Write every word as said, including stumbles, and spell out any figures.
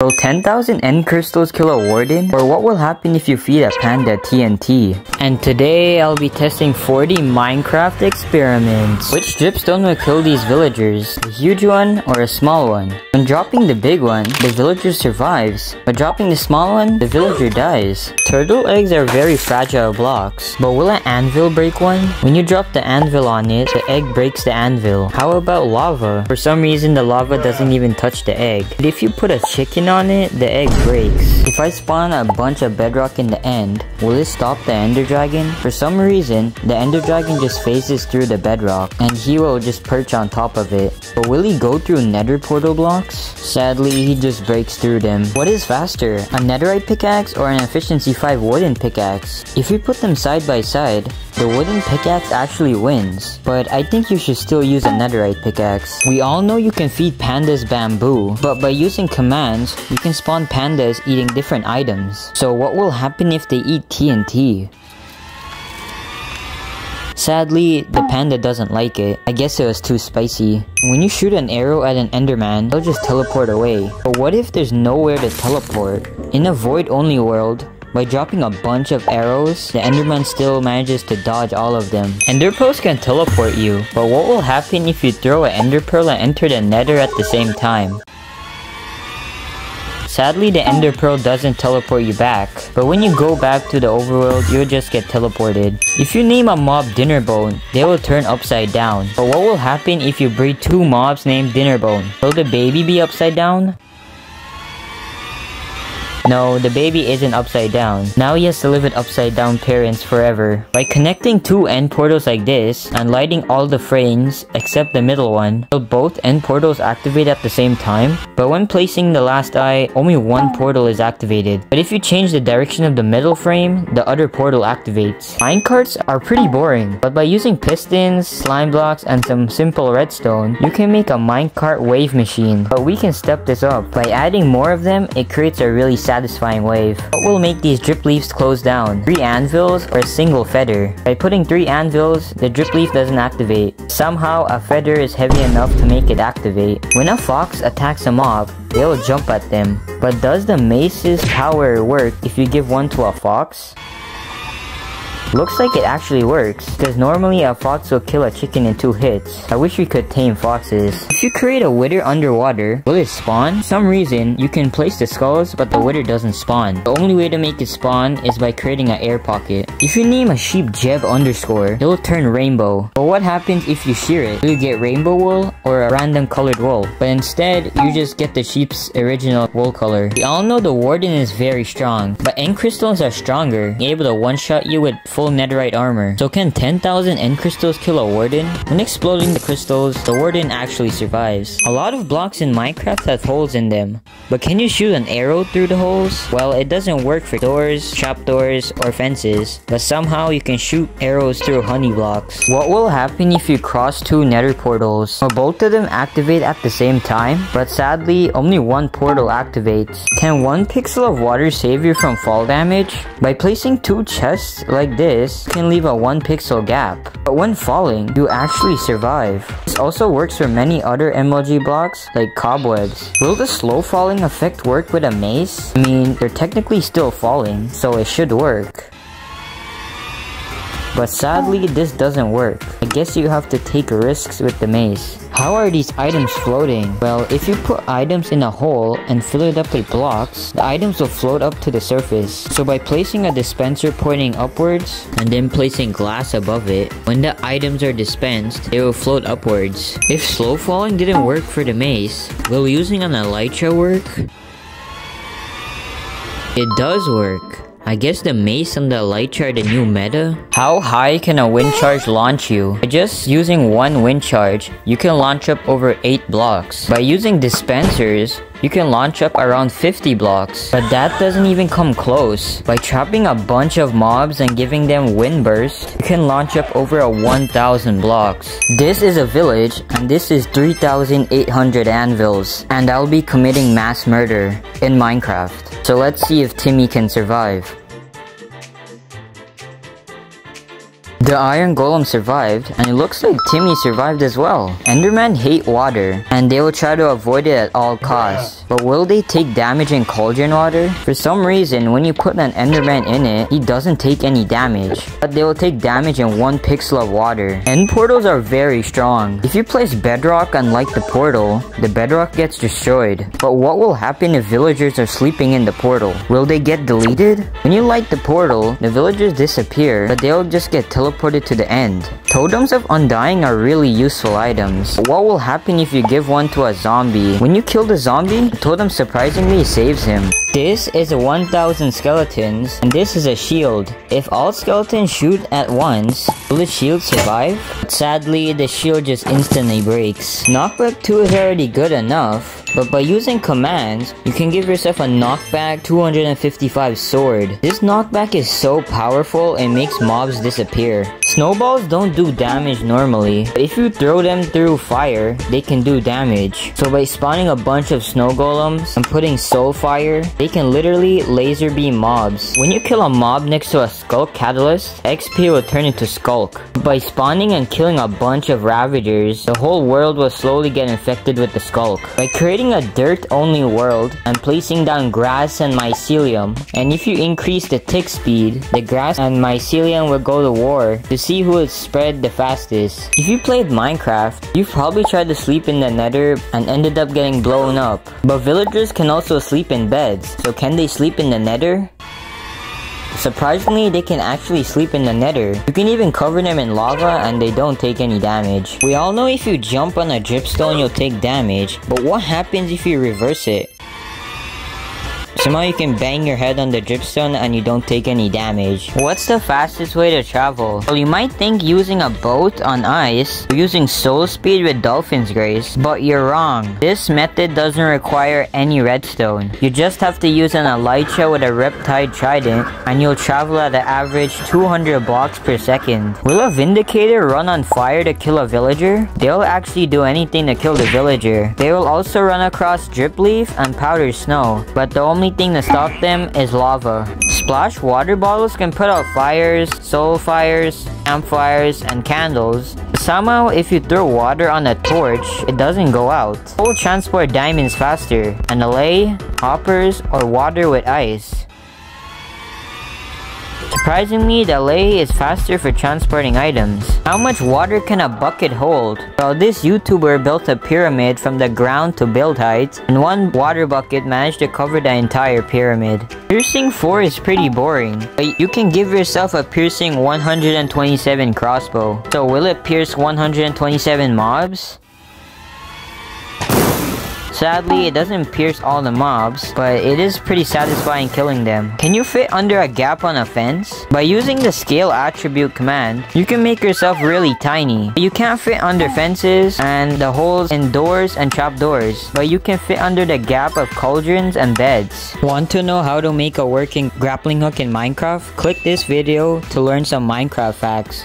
Will ten thousand end crystals kill a warden? Or what will happen if you feed a panda T N T? And today I'll be testing forty Minecraft experiments. Which dripstone will kill these villagers? A huge one or a small one? When dropping the big one, the villager survives. But dropping the small one, the villager dies. Turtle eggs are very fragile blocks. But will an anvil break one? When you drop the anvil on it, the egg breaks the anvil. How about lava? For some reason the lava doesn't even touch the egg. But if you put a chicken on it, the egg breaks. If I spawn a bunch of bedrock in the end, will it stop the ender dragon? For some reason, the ender dragon just phases through the bedrock and he will just perch on top of it. But will he go through nether portal blocks? Sadly, he just breaks through them. What is faster, a netherite pickaxe or an efficiency five wooden pickaxe? If you put them side by side, the wooden pickaxe actually wins, but I think you should still use a netherite pickaxe. We all know you can feed pandas bamboo, but by using commands, you can spawn pandas eating different items. So what will happen if they eat T N T? Sadly, the panda doesn't like it. I guess it was too spicy. When you shoot an arrow at an enderman, they'll just teleport away. But what if there's nowhere to teleport? In a void-only world, by dropping a bunch of arrows, the enderman still manages to dodge all of them. Ender pearls can teleport you, but what will happen if you throw an ender pearl and enter the nether at the same time? Sadly, the ender pearl doesn't teleport you back, but when you go back to the overworld, you'll just get teleported. If you name a mob Dinnerbone, they will turn upside down. But what will happen if you breed two mobs named Dinnerbone? Will the baby be upside down? No, the baby isn't upside down. Now he has to live with upside down parents forever. By connecting two end portals like this, and lighting all the frames except the middle one, will both end portals activate at the same time? But when placing the last eye, only one portal is activated. But if you change the direction of the middle frame, the other portal activates. Minecarts are pretty boring, but by using pistons, slime blocks, and some simple redstone, you can make a minecart wave machine. But we can step this up. By adding more of them, it creates a really sad satisfying wave. What will make these drip leaves close down? Three anvils or a single feather? By putting three anvils, the drip leaf doesn't activate. Somehow, a feather is heavy enough to make it activate. When a fox attacks a mob, they will jump at them. But does the mace's power work if you give one to a fox? Looks like it actually works, because normally a fox will kill a chicken in two hits. I wish we could tame foxes. If you create a wither underwater, will it spawn? For some reason, you can place the skulls, but the wither doesn't spawn. The only way to make it spawn is by creating an air pocket. If you name a sheep Jeb underscore, it will turn rainbow. But what happens if you shear it? Will you get rainbow wool or a random colored wool? But instead, you just get the sheep's original wool color. We all know the warden is very strong, but end crystals are stronger, able to one-shot you with full netherite armor. So can ten thousand end crystals kill a warden? When exploding the crystals, the warden actually survives. A lot of blocks in Minecraft have holes in them, but can you shoot an arrow through the holes? Well, it doesn't work for doors, trapdoors, or fences, but somehow you can shoot arrows through honey blocks. What will happen if you cross two nether portals? Will both of them activate at the same time? But sadly, only one portal activates. Can one pixel of water save you from fall damage? By placing two chests like this, This can leave a one pixel gap, but when falling, you actually survive. This also works for many other M L G blocks like cobwebs. Will the slow falling effect work with a mace? I mean, they're technically still falling, so it should work. But sadly, this doesn't work. I guess you have to take risks with the maze. How are these items floating? Well, if you put items in a hole and fill it up with blocks, the items will float up to the surface. So by placing a dispenser pointing upwards and then placing glass above it, when the items are dispensed, they will float upwards. If slow falling didn't work for the maze, will using an elytra work? It does work. I guess the mace and the elytra are the new meta? How high can a wind charge launch you? By just using one wind charge, you can launch up over eight blocks. By using dispensers, you can launch up around fifty blocks. But that doesn't even come close. By trapping a bunch of mobs and giving them wind burst, you can launch up over a one thousand blocks. This is a village, and this is three thousand eight hundred anvils. And I'll be committing mass murder in Minecraft. So let's see if Timmy can survive. The iron golem survived, and it looks like Timmy survived as well. Endermen hate water, and they will try to avoid it at all costs. But will they take damage in cauldron water? For some reason, when you put an enderman in it, he doesn't take any damage. But they will take damage in one pixel of water. And portals are very strong. If you place bedrock unlike the portal, the bedrock gets destroyed. But what will happen if villagers are sleeping in the portal? Will they get deleted? When you light the portal, the villagers disappear, but they'll just get teleported to the end. Totems of undying are really useful items. But what will happen if you give one to a zombie? When you kill the zombie, the totem surprisingly saves him. This is one thousand skeletons, and this is a shield. If all skeletons shoot at once, will the shield survive? But sadly, the shield just instantly breaks. Knockback two is already good enough, but by using commands, you can give yourself a knockback two hundred fifty-five sword. This knockback is so powerful, it makes mobs disappear. Snowballs don't do damage normally, but if you throw them through fire, they can do damage. So by spawning a bunch of snow golems and putting soul fire, they can literally laser beam mobs. When you kill a mob next to a skulk catalyst, X P will turn into skulk. By spawning and killing a bunch of ravagers, the whole world will slowly get infected with the skulk. By creating a dirt only world and placing down grass and mycelium, and if you increase the tick speed, the grass and mycelium will go to war to see who will spread the fastest. If you played Minecraft, you've probably tried to sleep in the nether and ended up getting blown up. But villagers can also sleep in beds. So can they sleep in the nether? Surprisingly, they can actually sleep in the nether. You can even cover them in lava and they don't take any damage. We all know if you jump on a dripstone you'll take damage, but what happens if you reverse it? Somehow you can bang your head on the dripstone and you don't take any damage. What's the fastest way to travel? Well, you might think using a boat on ice or using soul speed with dolphin's grace, but you're wrong. This method doesn't require any redstone. You just have to use an elytra with a reptile trident and you'll travel at an average two hundred blocks per second. Will a vindicator run on fire to kill a villager? They'll actually do anything to kill the villager. They will also run across drip leaf and powder snow, but the only thing to stop them is lava. Splash water bottles can put out fires, soul fires, campfires, and candles. Somehow, if you throw water on a torch, it doesn't go out. Coal transport diamonds faster, and delay, hoppers, or water with ice. Surprisingly, the delay is faster for transporting items. How much water can a bucket hold? Well, this YouTuber built a pyramid from the ground to build height, and one water bucket managed to cover the entire pyramid. Piercing four is pretty boring, but you can give yourself a piercing one hundred twenty-seven crossbow. So will it pierce one hundred twenty-seven mobs? Sadly, it doesn't pierce all the mobs, but it is pretty satisfying killing them. Can you fit under a gap on a fence? By using the scale attribute command, you can make yourself really tiny. You can't fit under fences and the holes in doors and trapdoors, but you can fit under the gap of cauldrons and beds. Want to know how to make a working grappling hook in Minecraft? Click this video to learn some Minecraft facts.